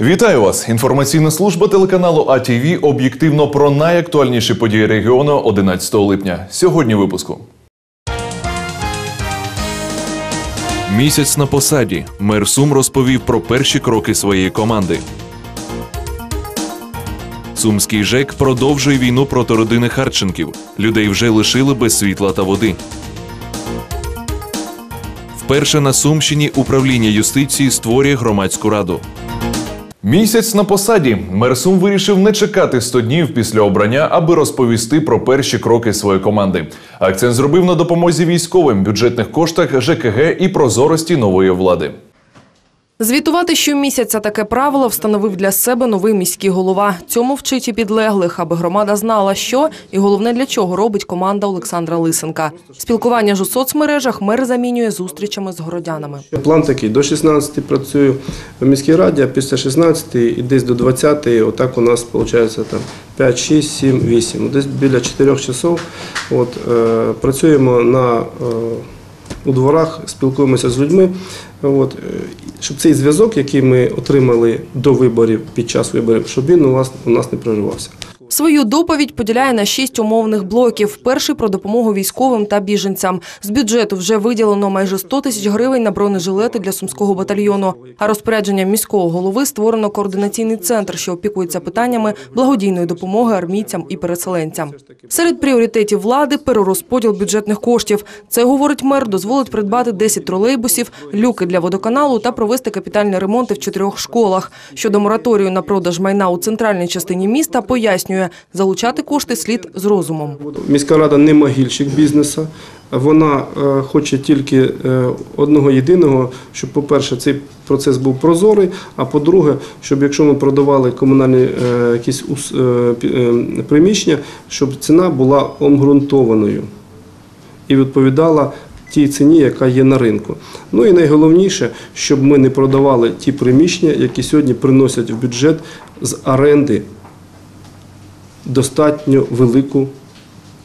Вітаю вас! Інформаційна служба телеканалу АТВ об'єктивно про найактуальніші події регіону 11 липня. Сьогодні у випуску. Місяць на посаді. Мер Сум розповів про перші кроки своєї команди. Сумський ЖЕК продовжує війну проти родини Харченків. Людей вже лишили без світла та води. Вперше на Сумщині управління юстиції створює громадську раду. Місяць на посаді. Мер Сум вирішив не чекати 100 днів після обрання, аби розповісти про перші кроки своєї команди. Акцент зробив на допомозі військовим, бюджетних коштах, ЖКГ і прозорості нової влади. Звітувати щомісяця таке правило встановив для себе новий міський голова. Цьому вчить і підлеглих, аби громада знала, що і головне для чого робить команда Олександра Лисенка. Спілкування ж у соцмережах мер замінює зустрічами з городянами. План такий: до 16 працюю в міській раді, а після 16 і десь до 20, отак у нас виходить 5, 6, 7, 8. Десь біля 4 часов працюємо у дворах, спілкуємося з людьми, щоб цей зв'язок, який ми отримали до виборів, під час виборів, щоб він у нас не проривався. Свою доповідь поділяє на 6 умовних блоків. Перший – про допомогу військовим та біженцям. З бюджету вже виділено майже 100 тисяч гривень на бронежилети для Сумського батальйону. А розпорядженням міського голови створено координаційний центр, що опікується питаннями благодійної допомоги армійцям і переселенцям. Серед пріоритетів влади – перерозподіл бюджетних коштів. Це, говорить мер, дозволить придбати 10 тролейбусів, люки для водоканалу та провести капітальні ремонти в 4 школах. Щодо мораторію на продаж майна у центральній частині міста, пояснює, залучати кошти слід з розумом. Міська рада не могильщик бізнесу. Вона хоче тільки одного єдиного, щоб, по-перше, цей процес був прозорий, а по-друге, щоб якщо ми продавали комунальні якісь приміщення, щоб ціна була обґрунтованою і відповідала тій ціні, яка є на ринку. Ну і найголовніше, щоб ми не продавали ті приміщення, які сьогодні приносять в бюджет з оренди достатньо велику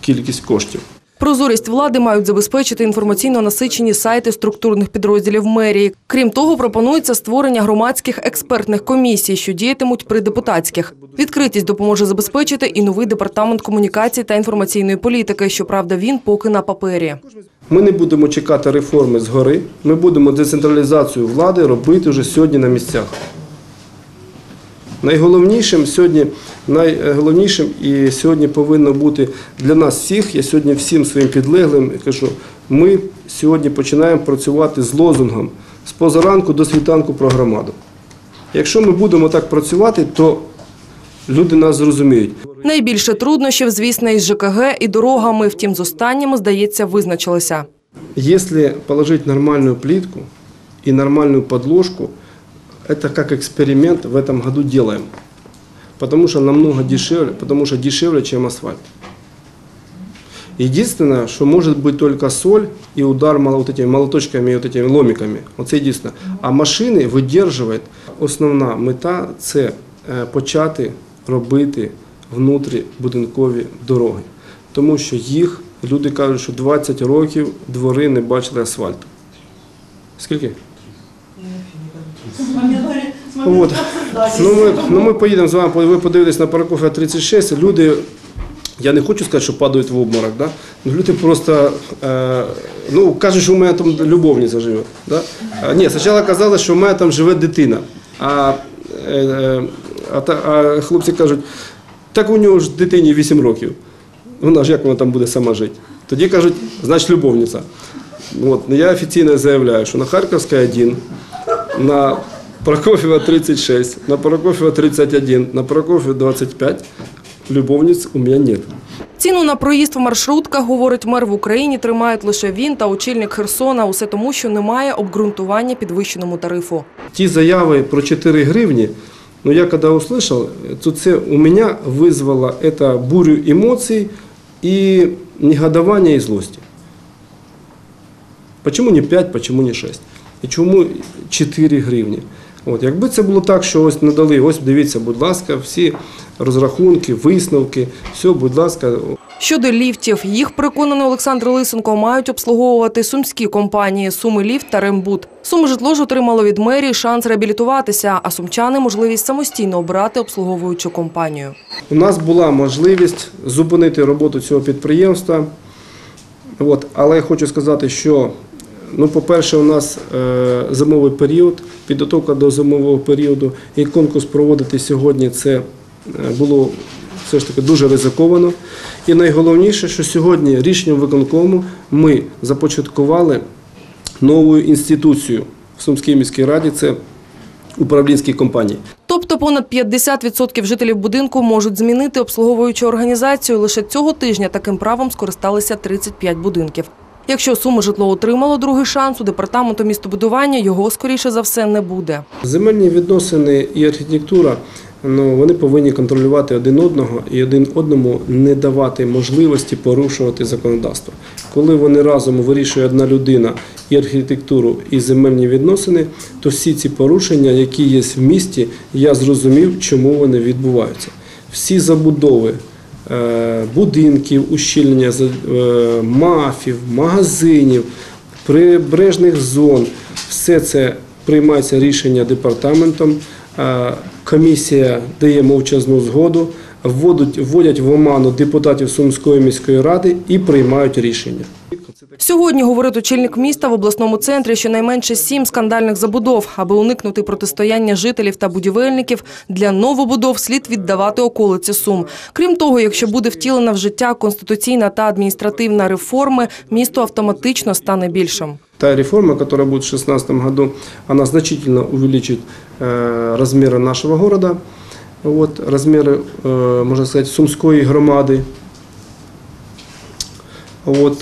кількість коштів. Прозорість влади мають забезпечити інформаційно насичені сайти структурних підрозділів мерії. Крім того, пропонується створення громадських експертних комісій, що діятимуть при депутатських. Відкритість допоможе забезпечити і новий департамент комунікації та інформаційної політики. Щоправда, він поки на папері. Ми не будемо чекати реформи згори, ми будемо децентралізацію влади робити вже сьогодні на місцях. Найголовнішим і сьогодні повинно бути для нас всіх, я сьогодні всім своїм підлеглим кажу, ми сьогодні починаємо працювати з лозунгом «З позаранку до світанку про громаду». Якщо ми будемо так працювати, то люди нас зрозуміють. Найбільше труднощів, звісно, із ЖКГ і дорогами, втім з останніми, здається, визначилися. Якщо положити нормальну плітку і нормальну підложку, это как эксперимент в этом году делаем, потому что дешевле, чем асфальт. Единственное, что может быть только соль и удар молоточками и этими ломиками. Вот это единственное. А машины выдерживают. Основная мета – це почати робити внутрібудинкові дороги, тому що їх, люди кажуть, що 20 років двори не бачили асфальту. Скільки? Ми поїдемо з вами, ви подивитесь на парковку 36, люди, я не хочу сказати, що падають в обморок, люди просто, кажуть, що у мене там любовниця живе. Ні, спочатку казали, що у мене там живе дитина, а хлопці кажуть, так у нього ж дитині 8 років, вона ж як вона там буде сама жити. Тоді кажуть, значить любовниця. Я офіційно заявляю, що на Харківській 1, на Прокоф'єва 36, на Прокоф'єва 31, на Прокоф'єва 25. Любовниць у мене немає. Ціну на проїзд в маршрутках, говорить мер, в Україні тримають лише він та очільник Херсона. Усе тому, що немає обґрунтування підвищеному тарифу. Ті заяви про 4 гривні, я коли услышав, то це у мене визвало бурю емоцій і негодування і злості. Чому не 5, чому не 6? І чому 4 гривні? Якби це було так, що ось надали, ось дивіться, будь ласка, всі розрахунки, висновки, все, будь ласка. Щодо ліфтів, їх, переконаний Олександр Лисенко, мають обслуговувати сумські компанії «Суми Ліфт» та «Рембут». «Суми Житло» ж отримало від мерії шанс реабілітуватися, а сумчани – можливість самостійно обирати обслуговуючу компанію. У нас була можливість зупинити роботу цього підприємства, але я хочу сказати, що, по-перше, у нас зимовий період, підготовка до зимового періоду, і конкурс проводити сьогодні – це було все ж таки дуже ризиковано. І найголовніше, що сьогодні рішенням виконкому ми започаткували нову інституцію в Сумській міській раді – це управлінські компанії. Тобто понад 50% жителів будинку можуть змінити обслуговуючу організацію. Лише цього тижня таким правом скористалися 35 будинків. Якщо «Суми Житло» отримало другий шанс, у департаменту містобудування його, скоріше за все, не буде. Земельні відносини і архітектура – вони повинні контролювати один одного і один одному не давати можливості порушувати законодавство. Коли вони разом вирішує одна людина і архітектуру, і земельні відносини, то всі ці порушення, які є в місті, я зрозумів, чому вони відбуваються. Всі забудови будинків, ущільнення мафів, магазинів, прибережних зон, все це приймається рішення департаментом. Комісія дає мовчазну згоду, вводять в оману депутатів Сумської міської ради і приймають рішення. Сьогодні, говорить очільник міста, в обласному центрі щонайменше 7 скандальних забудов. Аби уникнути протистояння жителів та будівельників, для новобудов слід віддавати околиці Сум. Крім того, якщо буде втілена в життя конституційна та адміністративна реформи, місто автоматично стане більшим. Та реформа, которая будет в 2016 году, она значительно увеличит размеры нашего города, размеры, можно сказать, сумской громады.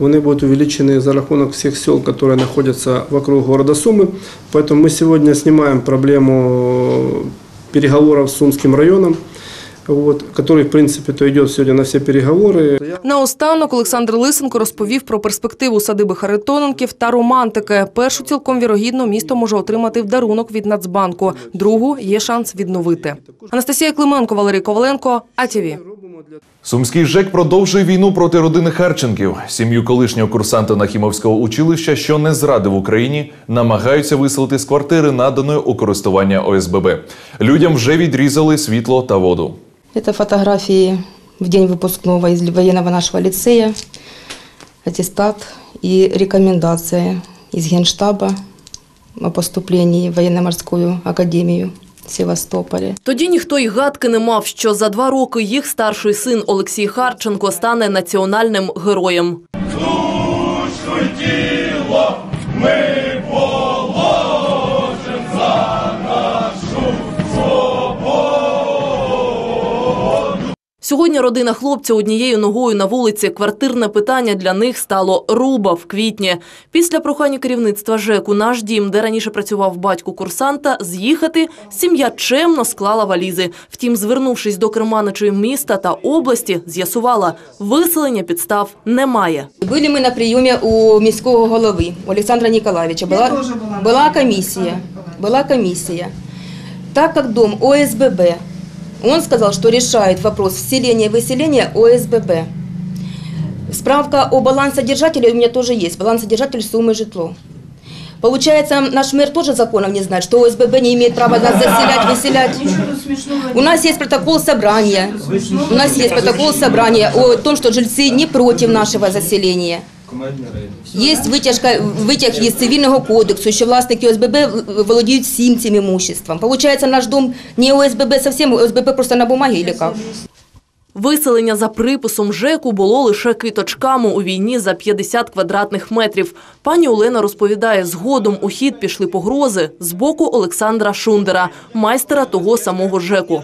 Они будут увеличены за рахунок всех сел, которые находятся вокруг города Сумы. Поэтому мы сегодня снимаем проблему переговоров с Сумским районом, який, в принципі, йде сьогодні на всі переговори. Наостанок Олександр Лисенко розповів про перспективу садиби Харитоненків та Романтики. Першу цілком вірогідно місто може отримати в дарунок від Нацбанку. Другу є шанс відновити. Анастасія Клименко, Валерій Коваленко, АТВ. Сумський ЖЕК продовжує війну проти родини Харченків. Сім'ю колишнього курсанта Нахімовського училища, що не зрадив Україні, намагаються виселити з квартири, наданої у користування ОСББ. Людям вже відрізали світло та воду. Это фотографии в день выпускного из военного нашего лицея, аттестат и рекомендация из Генштаба о поступлении в военно-морскую академию Севастополя. Тоді ніхто й гадки не мав, що за 2 роки їх старший син Олексій Харченко стане національним героєм. Сьогодні родина хлопця однією ногою на вулиці. Квартирне питання для них стало руба в квітні. Після прохання керівництва ЖЕКу «Наш дім», де раніше працював батько курсанта, з'їхати, сім'я чемно склала валізи. Втім, звернувшись до керманичів міста та області, з'ясувала – виселення підстав немає. Були ми на прийомі у міського голови Олександра Ніколаєвича. Була комісія. Так як дом ОСББ, он сказал, что решает вопрос вселения и выселения ОСББ. Справка о балансодержателе у меня тоже есть. Балансодержатель Сумы Житло. Получается, наш мэр тоже законом не знает, что ОСББ не имеет права нас заселять, выселять. У нас есть протокол собрания. У нас есть протокол собрания о том, что жильцы не против нашего заселения. Є витяг із цивільного кодексу, що власники ОСББ володіють всім цим імуществом. Получається, наш дом не ОСББ зовсім, ОСББ просто на бумагі, чи як? Виселення за приписом ЖЕКу було лише квіточками у війні за 50 квадратних метрів. Пані Олена розповідає, згодом у хід пішли погрози з боку Олександра Шундера, майстера того самого ЖЕКу.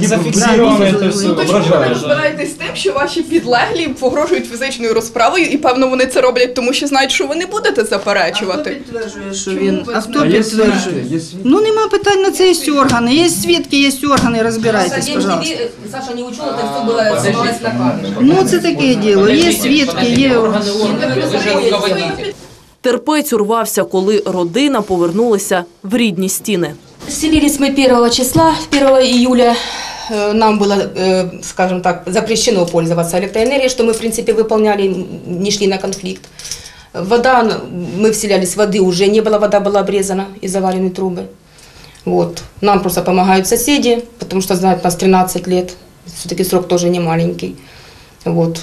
Зафіксовано. Ви розбираєтесь з тим, що ваші підлеглі погрожують фізичною розправою, і, певно, вони це роблять, тому що знають, що ви не будете заперечувати. А хто підтверджує, що він? А хто підтверджує? Ну, нема питань на це, є органи. Є свідки, є органи, розбирайтесь, пожалуйста. Саша не учила, так все було зібралось на камеру. Ну, це таке діло. Є свідки, є органи. Терпець урвався, коли родина повернулася в рідні стіни. Селились мы 1 числа, 1 июля нам было, скажем так, запрещено пользоваться электроэнергией, что мы, в принципе, выполняли, не шли на конфликт. Вода, мы вселялись, воды уже не было, вода была обрезана и заварены трубы. Вот. Нам просто помогают соседи, потому что знают нас 13 лет, все-таки срок тоже не маленький. Вот.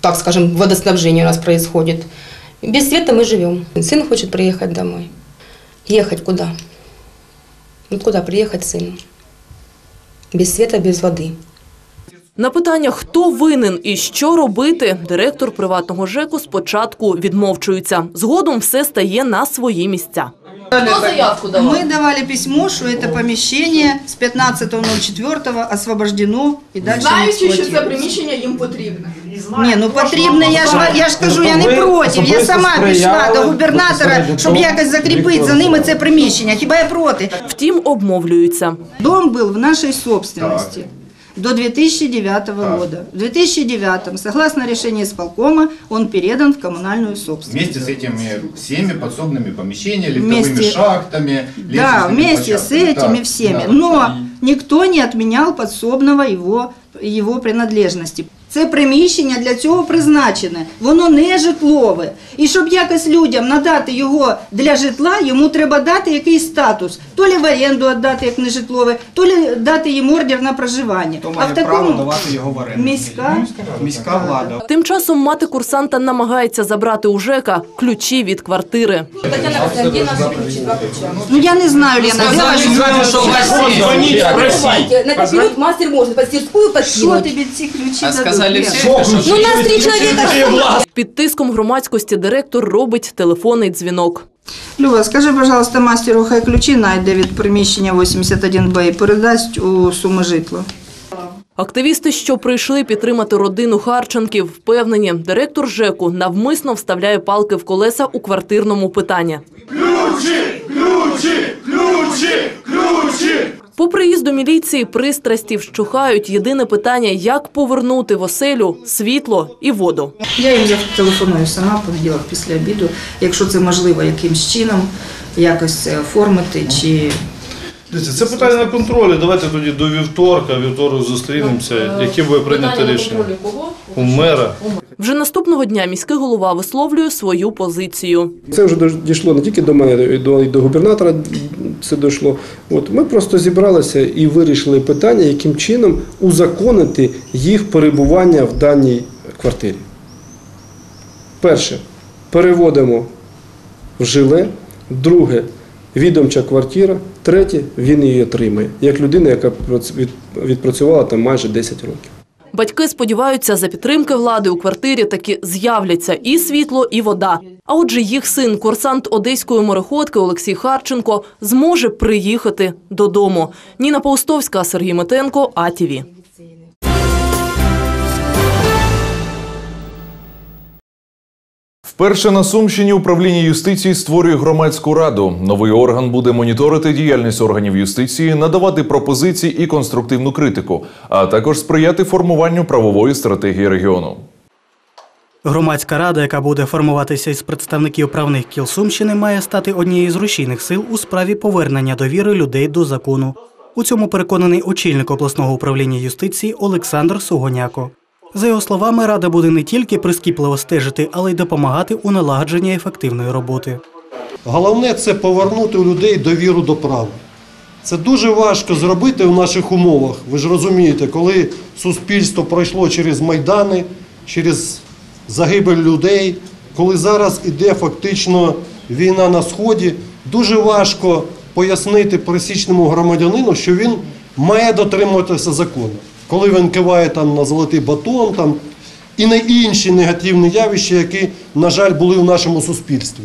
Так скажем, водоснабжение у нас происходит. Без света мы живем. Сын хочет приехать домой. Ехать куда? Вот куда приехать сыну? Без света, без воды. На питання, хто винен і що робити, директор приватного ЖЕКу спочатку відмовчується. Згодом все стає на свої місця. Хто заявку давав? Ми давали письмо, що це приміщення з 15.04 освобождено і далі не експлуатується. Знаючи, що це приміщення їм потрібно. Ні, ну потрібно, я ж кажу, я не проти. Я сама пішла до губернатора, щоб якось закріпити за ними це приміщення. Хіба я проти? Втім, обмовлюються. Дом був в нашій собственності. До 2009 года. В 2009, согласно решению исполкома, он передан в коммунальную собственность. Вместе с этими всеми подсобными помещениями, лифтовыми шахтами. Да, вместе с этими всеми. Но никто не отменял подсобного его принадлежности. Це приміщення для цього призначене, воно не житлове. І щоб якось людям надати його для житла, йому треба дати якийсь статус. То лі в оренду віддати, як не житлове, то лі дати їм ордер на проживання. То має право давати його в оренду. Міська влада. Тим часом мати курсанта намагається забрати у ЖЕКа ключі від квартири. Ну я не знаю, Лена. Напишуть, мастер може, подстіркую, подстіркую. Що ти від цих ключів задумав? Ну, нас 3 чоловіка. Під тиском громадськості директор робить телефонний дзвінок. Люба, скажи, пожалуйста, мастеру, хай ключі найде від приміщення 81Б і передасть у Суми Житло. Активісти, що прийшли підтримати родину Харченків, впевнені, директор ЖЕКу навмисно вставляє палки в колеса у квартирному питанні. Ключі! Ключі! Ключі! Ключі! По приїзду міліції пристрасті вщухають. Єдине питання, як повернути в оселю світло і воду. Я їм телефоную сама в понеділок після обіду, якщо це можливо якимсь чином, якось оформити чи... Це питання на контролі. Давайте тоді до вівторка, вівторок зустрінемося, яке буде прийнято рішення. У мера. Вже наступного дня міський голова висловлює свою позицію. Це вже дійшло не тільки до мене, і до губернатора це дійшло. От, ми просто зібралися і вирішили питання, яким чином узаконити їх перебування в даній квартирі. Перше, переводимо в жиле. Друге, відомча квартира. Третє, він її отримає, як людина, яка відпрацювала там майже 10 років. Батьки сподіваються, за підтримки влади у квартирі таки з'являться і світло, і вода. А отже, їх син, курсант одеської мореходки Олексій Харченко, зможе приїхати додому. Ніна Паустовська, Сергій Метенко, АТВ. Вперше на Сумщині управління юстиції створює громадську раду. Новий орган буде моніторити діяльність органів юстиції, надавати пропозиції і конструктивну критику, а також сприяти формуванню правової стратегії регіону. Громадська рада, яка буде формуватися із представників правних кіл Сумщини, має стати однією з рушійних сил у справі повернення довіри людей до закону. У цьому переконаний очільник обласного управління юстиції Олександр Сугоняко. За його словами, рада буде не тільки прискіпливо стежити, але й допомагати у налагодженні ефективної роботи. Головне – це повернути у людей довіру до права. Це дуже важко зробити в наших умовах, ви ж розумієте, коли суспільство пройшло через майдани, через загибель людей, коли зараз іде фактично війна на Сході, дуже важко пояснити пересічному громадянину, що він має дотримуватися закону. Коли він киває там на золотий батон там, і на інші негативні явища, які, на жаль, були в нашому суспільстві.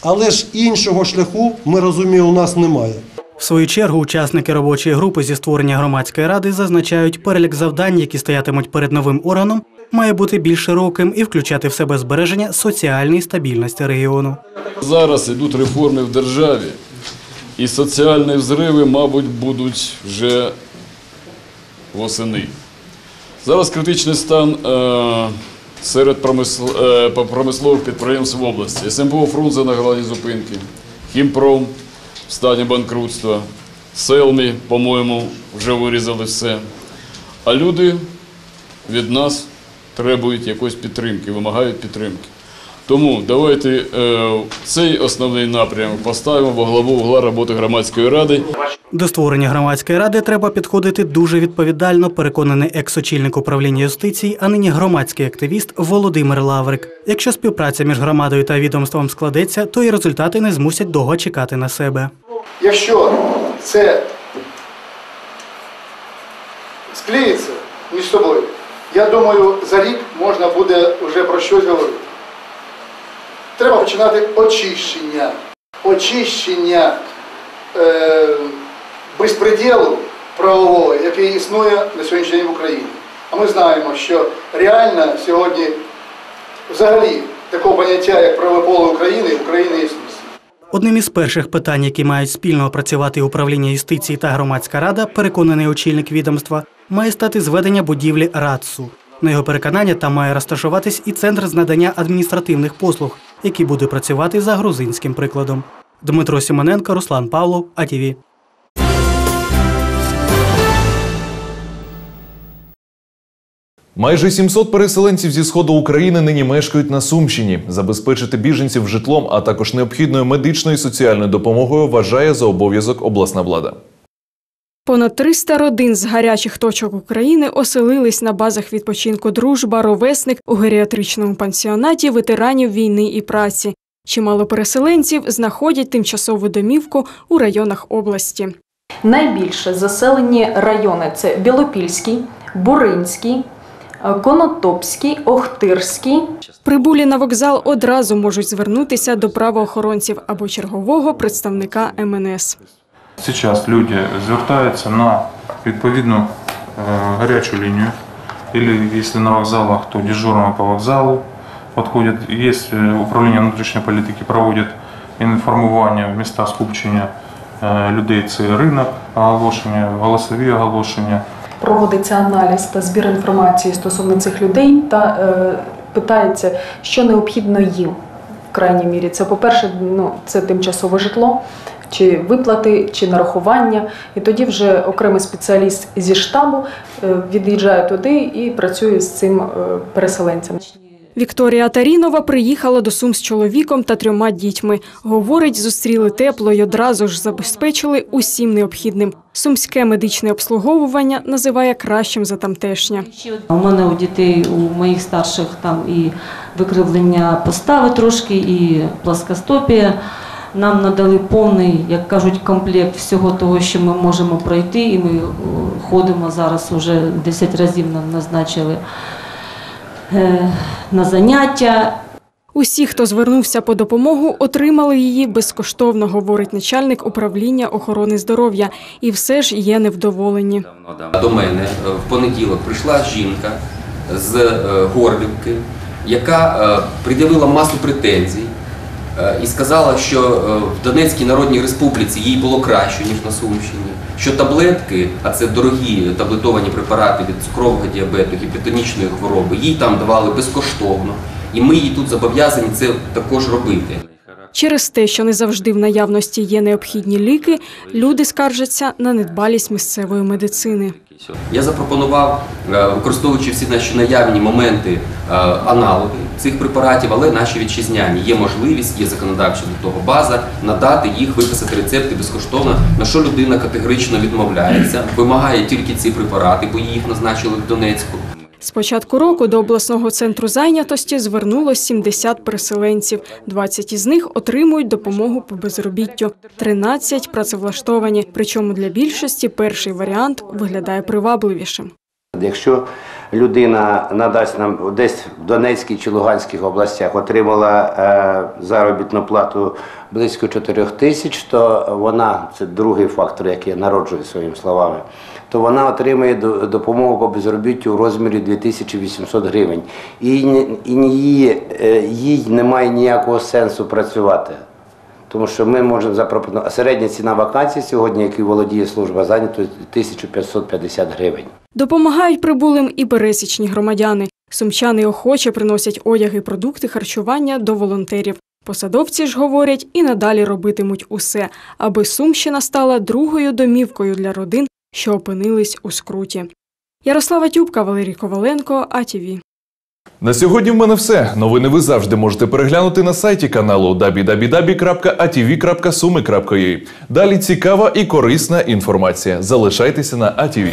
Але ж іншого шляху, ми розуміємо, у нас немає. В свою чергу, учасники робочої групи зі створення громадської ради зазначають, перелік завдань, які стоятимуть перед новим органом, має бути більш широким і включати в себе збереження соціальної стабільності регіону. Зараз йдуть реформи в державі, і соціальні взриви, мабуть, будуть вже... восени. Зараз критичний стан серед промислових підприємств в області. СМПО Фрунзе на гладі зупинки, Хімпром в стані банкрутства, Селмі, по-моєму, вже вирізали все. А люди від нас требують якоїсь підтримки, вимагають підтримки. Тому давайте цей основний напрямок поставимо во главу угла роботи громадської ради. До створення громадської ради треба підходити дуже відповідально, переконаний екс-очільник управління юстиції, а нині громадський активіст Володимир Лаврик. Якщо співпраця між громадою та відомством складеться, то і результати не змусять довго чекати на себе. Якщо це склеїться між собою, я думаю, за рік можна буде вже про щось говорити. Треба починати очищення, безпреділу правового, який існує на сьогоднішній день в Україні. А ми знаємо, що реально сьогодні взагалі такого поняття, як правове поле України, в Україні існує. Одним із перших питань, які мають спільно опрацювати управління юстиції та громадська рада, переконаний очільник відомства, має стати зведення будівлі РАЦУ. На його переконання, там має розташуватись і центр з надання адміністративних послуг, який буде працювати за грузинським прикладом. Дмитро Сімоненко, Руслан Павлов, АТВ. Майже 700 переселенців зі Сходу України нині мешкають на Сумщині. Забезпечити біженців житлом, а також необхідною медичною і соціальною допомогою вважає за обов'язок обласна влада. Понад 300 родин з гарячих точок України оселились на базах відпочинку «Дружба», «Ровесник» у геріатричному пансіонаті ветеранів війни і праці. Чимало переселенців знаходять тимчасову домівку у районах області. Найбільше заселені райони – це Білопільський, Буринський, Конотопський, Охтирський. Прибулі на вокзал одразу можуть звернутися до правоохоронців або чергового представника МНС. Сейчас люди звертаються на відповідну гарячу лінію, або якщо на вокзалах, то дежурно по вокзалу підходять. Є управління внутрішньої політики, проводять інформування в місцях скупчення людей, це ринок, оголошення, голосові оголошення. Проводиться аналіз та збір інформації стосовно цих людей та питається, що необхідно їм в крайній мірі. Це, по-перше, це тимчасове житло, чи виплати, чи нарахування. І тоді вже окремий спеціаліст зі штабу від'їжджає туди і працює з цим переселенцем. Вікторія Тарінова приїхала до Сум з чоловіком та 3 дітьми. Говорить, зустріли тепло й одразу ж забезпечили усім необхідним. Сумське медичне обслуговування називає кращим за тамтешнє. У мене у дітей, у моїх старших, там і викривлення постави трошки, і плоскостопія. Нам надали повний, як кажуть, комплект всього того, що ми можемо пройти, і ми ходимо зараз, вже 10 разів нам назначили на заняття. Усі, хто звернувся по допомогу, отримали її безкоштовно, говорить начальник управління охорони здоров'я. І все ж є невдоволені. До мене в понеділок прийшла жінка з Горлівки, яка пред'явила масу претензій і сказала, що в Донецькій Народній Республіці їй було краще, ніж на Сумщині, що таблетки, а це дорогі таблетовані препарати від цукрового діабету, гіпертонічної хвороби, їй там давали безкоштовно, і ми їй тут зобов'язані це також робити. Через те, що не завжди в наявності є необхідні ліки, люди скаржаться на недбалість місцевої медицини. Я запропонував, використовуючи всі наші наявні моменти, аналоги цих препаратів, але наші вітчизняні. Є можливість, є законодавча до того база, надати їх, виписати рецепти безкоштовно, на що людина категорично відмовляється, вимагає тільки ці препарати, бо їх назначили в Донецьку. З початку року до обласного центру зайнятості звернулося 70 переселенців. 20 із них отримують допомогу по безробіттю, 13 – працевлаштовані. Причому для більшості перший варіант виглядає привабливішим. Якщо людина надасть нам десь в Донецькій чи Луганській областях отримала заробітну плату близько 4000, то вона, це другий фактор, який я народжую своїми словами, то вона отримає допомогу по безробіттю у розмірі 2800 гривень. І їй немає ніякого сенсу працювати. Тому що ми можемо запропонувати, середня ціна вакансій сьогодні, якою володіє служба зайнятості, 1550 гривень. Допомагають прибулим і пересічні громадяни. Сумчани охоче приносять одяг і продукти харчування до волонтерів. Посадовці ж говорять, і надалі робитимуть усе, аби Сумщина стала другою домівкою для родин, що опинились у скруті. Ярослава Тюпка, Валерій Коваленко, АТВ. На сьогодні в мене все. Новини ви завжди можете переглянути на сайті каналу www.atv.sumi.ua. Далі цікава і корисна інформація. Залишайтеся на АТВ.